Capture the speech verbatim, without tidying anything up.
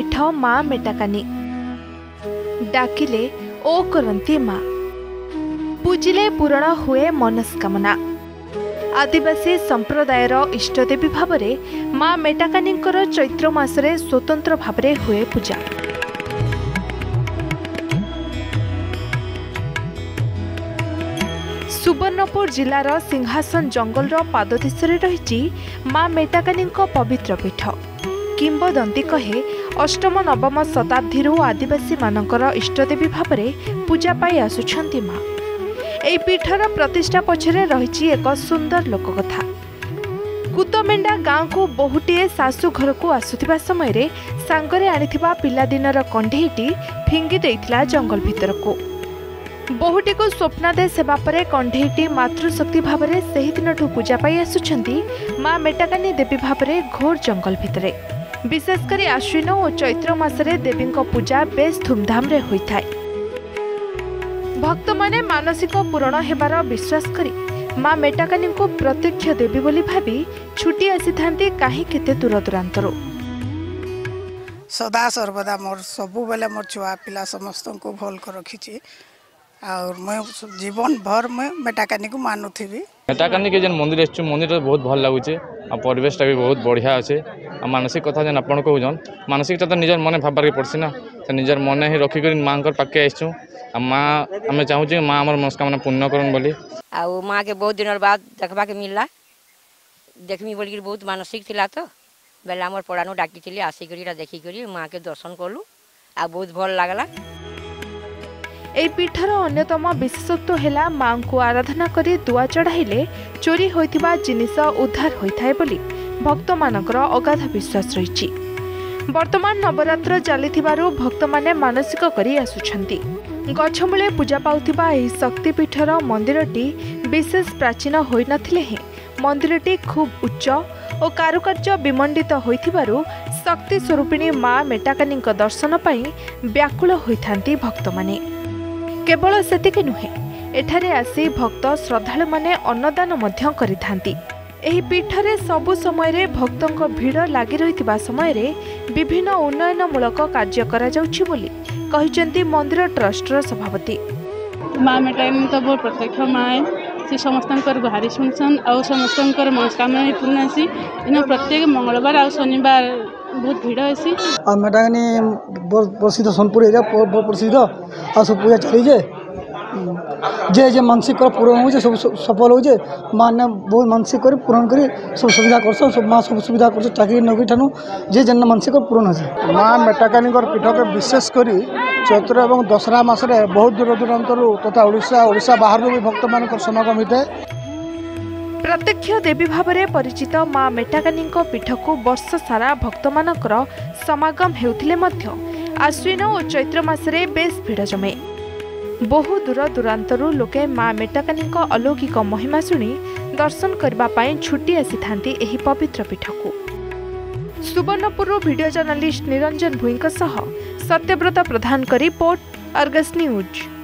शक्तिपीठ माँ मेटाकानी डाकिले ओ करती माँ, पूजिले पूरण हुए मनस्कामना। आदिवासी संप्रदायर इष्टदेवी भाव में माँ मेटाकानी चैत्र मासरे स्वतंत्र भाव में हुए पूजा। सुवर्णपुर जिलार सिंहासन जंगलर पाददेशरे रही माँ मेटाकानी पवित्र पीठ। किंवदंती कहे अष्टम नवम शताब्दी आदिवासी मानकर इष्टदेवी भाव में पूजा पाई आसुछंती माँ। एई पीठर प्रतिष्ठा पछरे रही एक सुंदर लोककथा। कूतमेडा गाँव को बहुटीए सासू घर को आसुथिबा समय सांगरे आनिथिबा पिलादिनर कंढेईटी फिंगी देइथिला जंगल भीतर को। बहुटी को स्वप्नादेश होगापर कंढेईटी मातृशक्ति भाव में से ही दिन पूजा पाई आसुछंती माँ मेटाकानी देवी भाव में घोर जंगल भितरे। विशेषकर आश्विन और चैत्र मासरे देवी पूजा बेस धूमधाम रे होता है। भक्त माने मानसिक पूरण हेबार विश्वास करी माँ मेटाकानी को प्रत्यक्ष देवी बोली भावी छुटी आसी थांती कहीं केते दूर दूरांतरू। सदा सर्वदा मोर सबु बेले मोर छुआ पिला समस्त को भल कर रखी और मैं जीवन भर मैं मेटाकानी को मानुथी। मेटाकानी के जन मंदिर आछू मंदिर बहुत भल लागुचे और परिवेशटा भी बहुत बढ़िया अच्छे। और मानसिक कथा जन आपन कहून मानसिकता तो निजर मन भाबार पड़सी ना, तो निजर मन ही रखिक माँ पाखे आसू। माँ आम चाहूँ माँ आम मनस्कामना पूर्ण करन बोली आउ माँ के बहुत दिन बाद देखबा के मिलला। देखमी बोलिक बहुत मानसिक थिला तो बेला मोर पड़ानु डाकिथिले आसिकरी देखिकरी माँ के दर्शन कलु आ बहुत भल लागला। ए पीठर अन्यतम विशेषत्व हेला माँ को आराधना करी दुआ चढ़ाइले चोरी होइथिबा जिनिस उद्धार होइथाय बोली भक्त मानकर अगाध विश्वास रहिछि। वर्तमान नवरात्र चलिथिबारु भक्त माने मानसिक करी आसुछंती। गछमूले पूजा पाउथिबा एही शक्तिपीठर मंदिरटी विशेष प्राचीन होई नथिले हे मंदिरटी खूब उच्च और कारुकार्य विमंडित होइथिबारु शक्ति स्वरूपिणी माँ मेटाकानी दर्शन पाई व्याकुल होइथांती भक्त माने। केवल सेतिके नुहे एठारे आसी भक्त श्रद्धालु माने अन्नदान मध्य करिथांती। एही पीठरे सबु समय भक्तों भीड़ लगी रही समय विभिन्न उन्नयनमूलक कार्य कर मंदिर ट्रस्टर सभापति माँ मेटाकानी तो बहुत प्रत्यक्ष माँ से समस्त गुहारी सुनसन और समस्त मनस्कामना पूर्ण सी इन प्रत्येक मंगलवार और शनिवार बहुत भीड़ ऐसी। और मेटाकानी बहुत प्रसिद्ध सोनपुर एरिया बहुत प्रसिद्ध और सब पूजा चली जाए जे जे मानसिक कर पूरण हो जे सब सफल हो जे माँ ने बहुत मानसिक कर पूरण करी सब सुविधा कर सब माँ सब सुविधा कर चाकरी नौकरी ठानु जे जन मानसिक कर पूरण हो। माँ मेटाकानी पीठ के विशेष करी चैत्र एवं दशहरा मास रे बहुत दूर दूरांतर तथा ओडिशा ओडिशा बाहर भी भक्त मान समागम होता है। प्रत्यक्ष देवी भाव में परिचित माँ मेटाकानी पीठ को वर्ष सारा भक्त मान समागम होते आश्विन और चैत्र मासरे बेस भिड़ जमे। बहु दूर दूरांतरू लोके माँ मेटाकानी अलौकिक महिमा शुणी दर्शन करने छुट्टी आसी थांती एही पवित्र पीठ को। सुवर्णपुर वीडियो जर्नलिस्ट निरंजन भू सह सत्यव्रत प्रधान रिपोर्ट अरगज न्यूज।